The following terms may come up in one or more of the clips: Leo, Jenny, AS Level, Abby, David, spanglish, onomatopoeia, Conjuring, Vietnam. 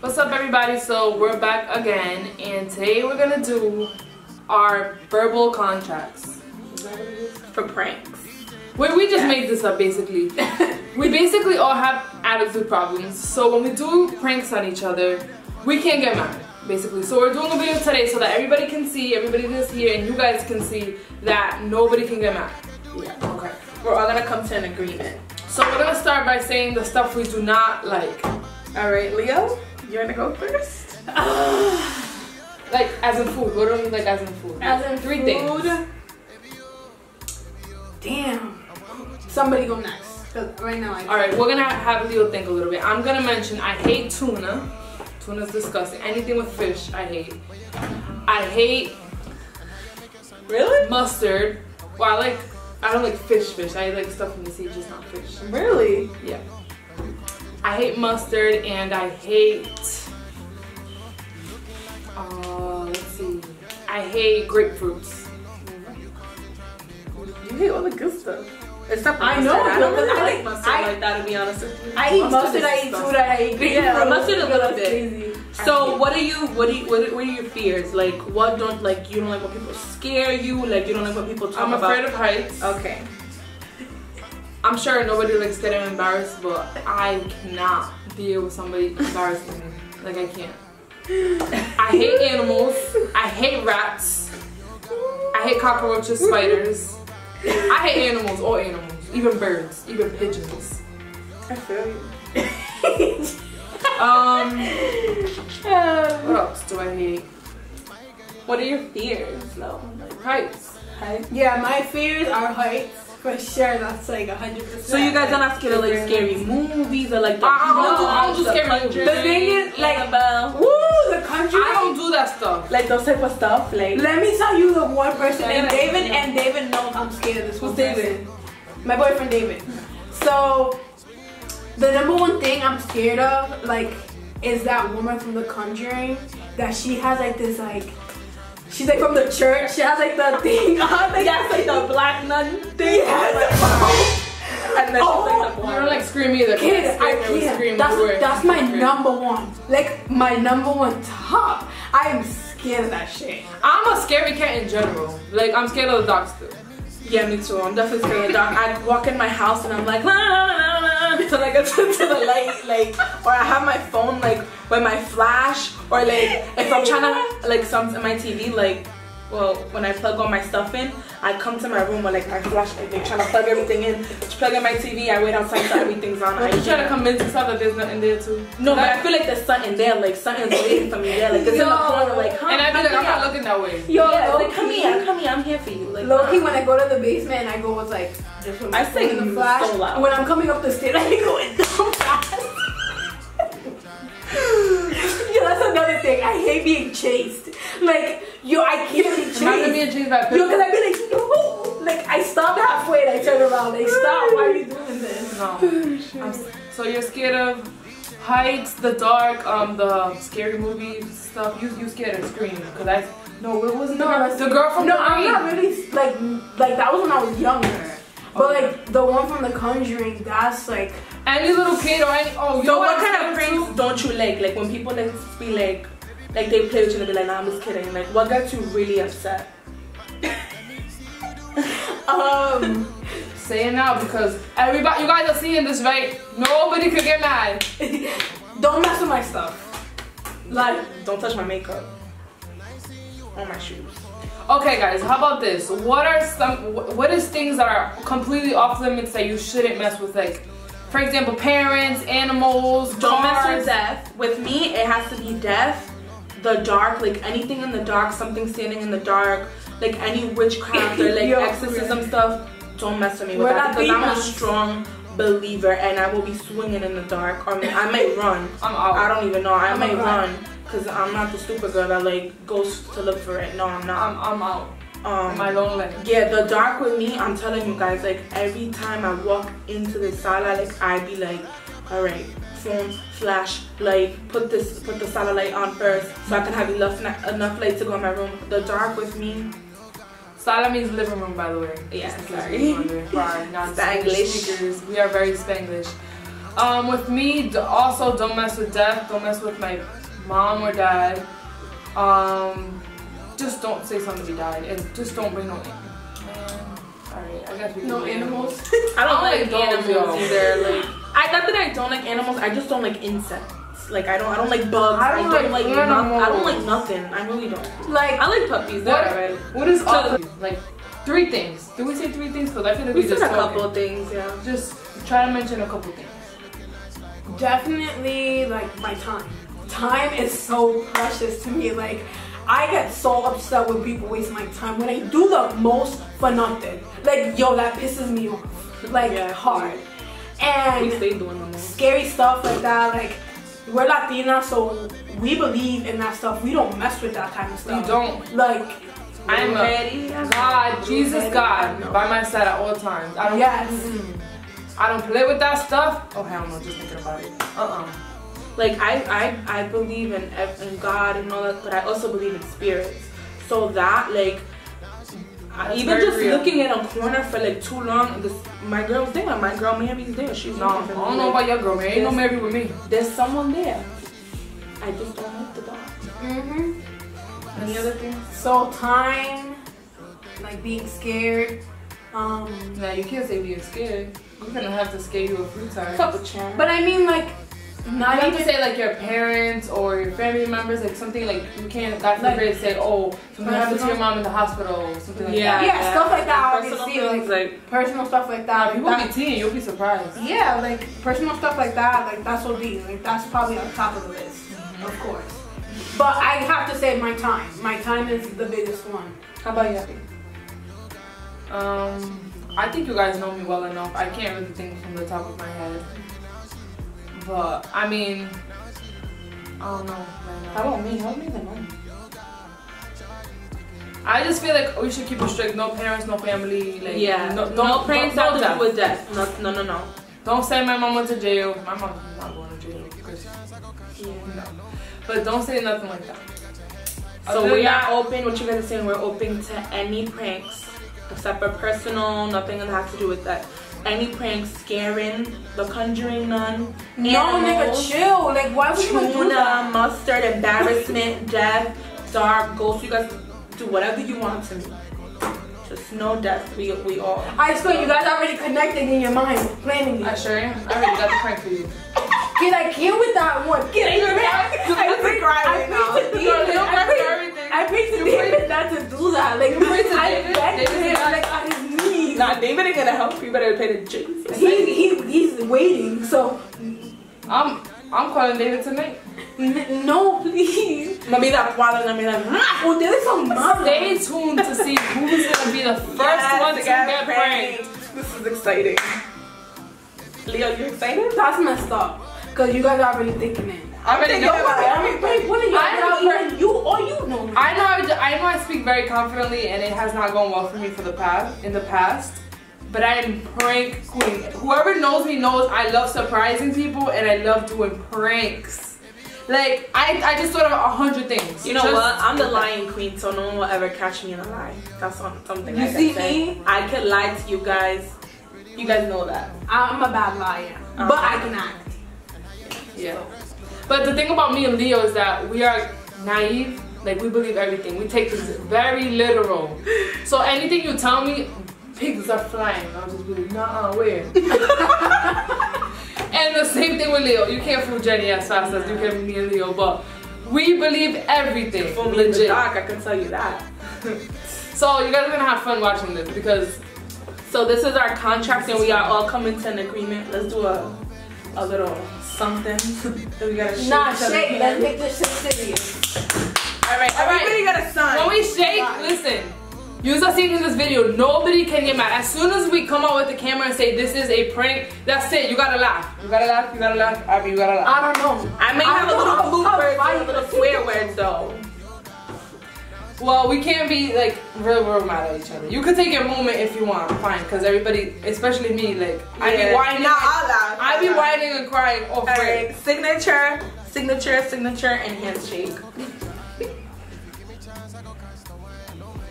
What's up, everybody? So we're back again, and today we're gonna do our verbal contracts for pranks. Where we just make this up, basically. We basically all have attitude problems, so when we do pranks on each other, we can't get mad, basically. So we're doing a video today so that everybody can see, everybody that's here, and you guys can see that nobody can get mad. Yeah. Okay. We're all gonna come to an agreement. So we're gonna start by saying the stuff we do not like. All right, Leo. You wanna go first? Like as in food. What do you like as in food? As in three food. Things. Damn. Somebody go next. Right now I can't. All right, we're gonna have Leo think a little bit. I'm gonna mention I hate tuna. Tuna's disgusting. Anything with fish, I hate. I hate. Really? Mustard. Well, I don't like fish. I like stuff in the sea, just not fish. Really? Yeah. I hate mustard and I hate, let's see, I hate grapefruits. You hate all the good stuff. Except I know, I like mustard like that, to be honest with you. I eat mustard, I eat tuna, I eat grapefruit. Yeah, mustard a little bit. So what are your fears? Like you don't like when people scare you, like you don't like when people talk about. I'm afraid of heights. Okay. I'm sure nobody likes getting embarrassed, but I cannot deal with somebody embarrassing me. Like, I can't. I hate animals. I hate rats. I hate cockroaches, spiders. I hate animals, all animals. Even birds, even pigeons. I feel you. What else do I hate? What are your fears, though? Like heights. Yeah, my fears are heights. For sure, that's like 100%. So you guys are not scared of like scary movies or like the I don't do scary movies. The thing is like, the Conjuring. I don't do that stuff. Like those type of stuff. Like let me tell you the one person, and David knows I'm scared of this one. Who's David? My boyfriend David. So the #1 thing I'm scared of, like, is that woman from the Conjuring that she has like this she's like from the church. She has like the thing on. Like, yes, like the black nun thing. Yes. And then she's like the black. I don't like scream either. Kids, I can't. That's my #1. Like my #1 top. I am scared of that shit. I'm a scary cat in general. Like I'm scared of the dogs too. Yeah, me too. I'm definitely scared of the dog. I walk in my house and I'm like la la la la la till I get to the light, like, or I have my phone like with my flash, or like if I'm trying to like something my TV, like, well, when I plug all my stuff in, I come to my room with like my flash, everything, trying to plug everything in, plug in my TV. I wait outside till everything's on. I try to convince yourself that there's nothing there too. No, but I feel like there's something there, like something's waiting for me there, like it's in the corner, like, huh? And I feel like I'm not looking that way. Yo, yeah, like, come here, I'm here for you. Like, low-key, when I go to the basement, and I go with like, I sing the flash. So loud. When I'm coming up the stairs, I go in so fast. Yo, that's another thing. I hate being chased. Like, yo, I can't be chased. I'm not being chased by people. Yo, cause I be like, no. Like, I stop halfway and I turn around. Like, stop. Why are you doing this? No. So you're scared of heights, the dark, the scary movie stuff. You scared of screaming? Cause the girl from the I'm not really like that was when I was younger. But like the one from the Conjuring, that's like any little kid or any So what kind of pranks don't you like? Like when people like be like they play with you and be like, nah, I'm just kidding. Like what got you really upset? Say it now because everybody, you guys are seeing this, right? Nobody could get mad. Don't mess with my stuff. Like don't touch my makeup or my shoes. Okay guys, how about this? What is things that are completely off limits that you shouldn't mess with? Like, for example, parents, animals, cars. Don't mess with death. With me, it has to be death, the dark, like anything in the dark, something standing in the dark, like any witchcraft or like exorcism stuff. Don't mess with me with that because I'm a strong believer and I will be swinging in the dark. Or I might run. I'm out. I don't even know. I might run. Cause I'm not the stupid girl that like goes to look for it. No, I'm not. I'm out. My long leg. Yeah, the dark with me. I'm telling you guys, like every time I walk into the sala, like I be like, all right, phone, flash, like put the sala light on first, so I can have enough light to go in my room. The dark with me. Sala means living room, by the way. Yeah, sorry. Not Spanglish. We are very Spanglish. With me, also don't mess with death. Don't mess with my mom or dad. Just don't say somebody died, and just don't bring no alright, I guess we no animals. I don't like animals either. Like, I not that I don't like animals. I just don't like insects. Like I don't like bugs. I don't like animals. I don't like nothing. I really don't. Like I like puppies. What is all like? Three things. Did we say three things? Because I feel like we said a couple things. Yeah. Just try to mention a couple things. Definitely, like my time. Time is so precious to me. Like, I get so upset when people waste my time when I do the most for nothing. Like, yo, that pisses me off. Like, hard. And scary stuff like that. Like, we're Latina, so we believe in that stuff. We don't mess with that kind of stuff. We don't. Like, I'm ready. God, Jesus, God, by my side at all times. I don't. Yes. I don't play with that stuff. Oh hell no, just thinking about it. Like I believe in God and all that, but I also believe in spirits. So that like even just real. Looking in a corner for like too long, my girl's there. My girl Mary's there. She's not. I don't know about your girl Mary. Ain't no Mary with me. There's someone there. I just don't like the dog. Any other things? So time, like being scared. Nah, you can't say being scared. You're gonna have to scare you a few times. Couple times. But I mean, like, not even to say like your parents or your family members, like something like you can't. That's not great to say. Oh, something happened to your mom in the hospital, something like that. Yeah, stuff like that. Obviously, like personal stuff like that. You won't be teen. You'll be surprised. Yeah, like personal stuff like that. Like that's what be. Like that's probably on top of the list, of course. But I have to say my time. My time is the biggest one. How about you? I think you guys know me well enough. I can't really think from the top of my head. But, I mean, I don't know. How about me? Help me with the money. I just feel like we should keep it strict. No parents, no family. Like, yeah. No parents have to do with death. No. Don't send my mom to jail. My mom's not going to jail. No. But don't say nothing like that. So we are open, what you guys are saying, we're open to any pranks. Except for personal, nothing that has to do with that. Any pranks, scaring, the Conjuring, none. No, nigga, chill. Like, why would you do that? Mustard, embarrassment, death, dark, ghost. You guys do whatever you want to me. Just no death. We all. I swear, you guys already connected in your mind, planning it. I sure am. I already got the prank for you. Get like here with that one. Get like I prayed to David not to do that. Like I begged him on his knees. Nah, David ain't gonna help you. Better pay the Jesus. He's waiting. So I'm calling David tonight. No, please. Oh, there is some mama. Stay tuned to see who's gonna be the first one to get pranked. This is exciting. Leo, you excited? That's messed up. Cause you guys are already thinking it. I already know about it. You know. I know I speak very confidently and it has not gone well for me in the past. But I am prank queen. Whoever knows me knows I love surprising people and I love doing pranks. Like I just thought of 100 things. You know what? I'm the lying queen, so no one will ever catch me in a lie. That's something I can say. I could lie to you guys. You guys know that. I'm a bad liar. But I can act. Yeah. But the thing about me and Leo is that we are naive. Like, we believe everything. We take this very literal. So anything you tell me, pigs are flying. I'll just be like, nah, where? And the same thing with Leo. You can't fool Jenny as fast as you can me and Leo, but we believe everything. From legit. I can tell you that. So you guys are going to have fun watching this because... So this is our contract and we are all coming to an agreement. Let's do a little something that we gotta shake. Nah, shake. Let's make this shit serious. All right. Everybody got a sign. When we shake, listen. You are seeing in this video, nobody can get mad. As soon as we come out with the camera and say this is a prank, that's it. You gotta laugh. You gotta laugh. Abby, you gotta laugh. I don't know. I may have a little bloopers, a little swear word though. Well, we can't be like real mad at each other. You could take a moment if you want, fine, because everybody, especially me, like I be whining. I be whining and crying. Oh, right. Signature, and handshake.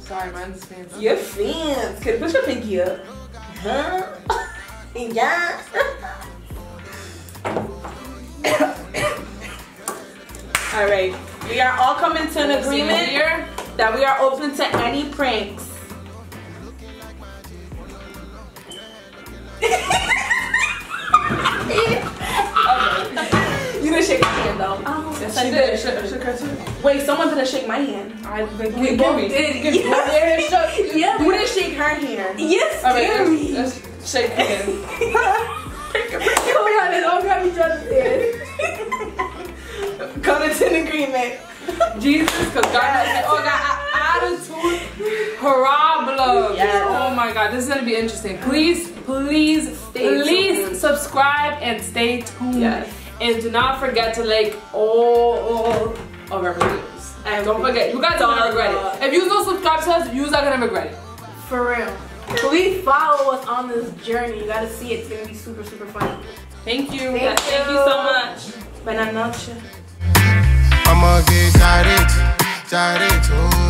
Sorry, mine's fancy. Your fans, can you put your pinky up? Huh? Yeah. All right, we are all coming to an agreement here that we are open to any pranks. You didn't shake my hand though. Oh, yes, I did. I shook her too. Wait, someone didn't shake my hand. We both did. Yeah, we didn't shake her hand. Yes, Gary. Let's shake her hand. Hold on, they all got me drunk. Coming to an agreement. Jesus, because God has attitude problem. Yes. Oh my God, this is gonna be interesting. Please subscribe and stay tuned. Yes. And do not forget to like all of our videos. And don't forget, you guys are gonna regret it. If you don't subscribe to us, you guys are gonna regret it. For real. Please follow us on this journey. You gotta see it. It's gonna be super, super fun. Thank you. Thank you so much. Buenas noches. I'm gonna get tired.